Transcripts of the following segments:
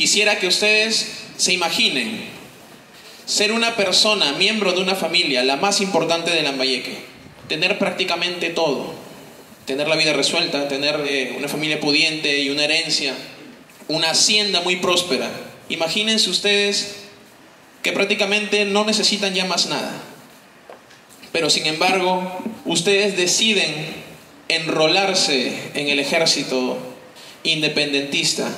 Quisiera que ustedes se imaginen ser una persona, miembro de una familia, la más importante de Lambayeque, tener prácticamente todo, tener la vida resuelta, tener una familia pudiente y una herencia, una hacienda muy próspera. Imagínense ustedes que prácticamente no necesitan ya más nada, pero sin embargo, ustedes deciden enrolarse en el ejército independentista.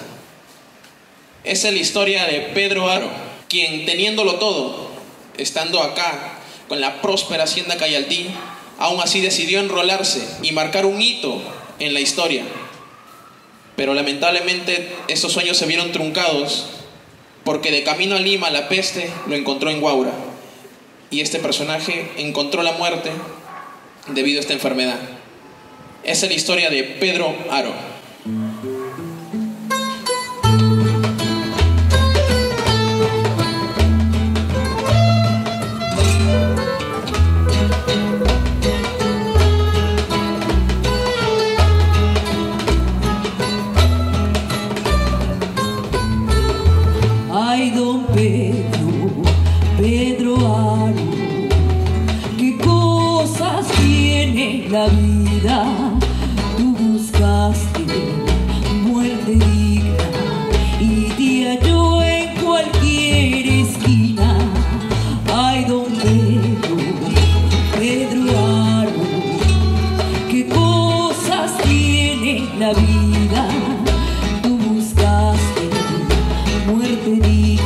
Esa es la historia de Pedro Haro, quien teniéndolo todo, estando acá con la próspera hacienda Cayaltí, aún así decidió enrolarse y marcar un hito en la historia. Pero lamentablemente esos sueños se vieron truncados porque de camino a Lima la peste lo encontró en Huaura y este personaje encontró la muerte debido a esta enfermedad. Esa es la historia de Pedro Haro. Pedro Haro, qué cosas tiene la vida. Tú buscaste muerte digna y te halló en cualquier esquina. Ay, don Pedro, Pedro Haro, qué cosas tiene la vida. Tú buscaste muerte digna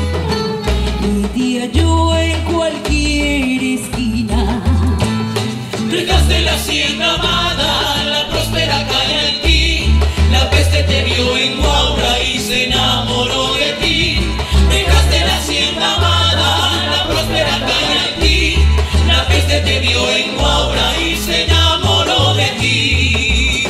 y te halló cualquier esquina. Regaste la hacienda amada, la próspera Cayaltí. La peste te vio en Huaura y se enamoró de ti. Regaste la hacienda amada, la próspera Cayaltí. La peste te vio en Huaura y se enamoró de ti.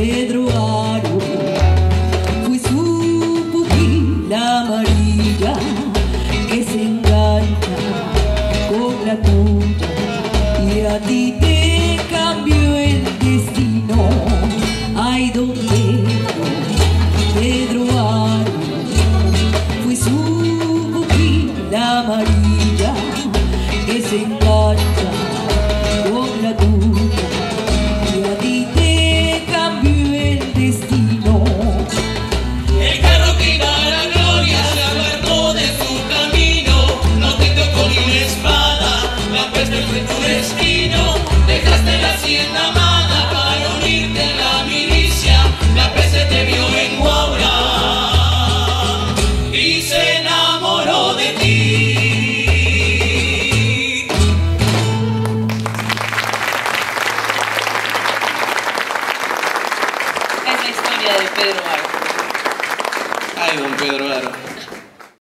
Pedro Haro. Ay, don Pedro Haro.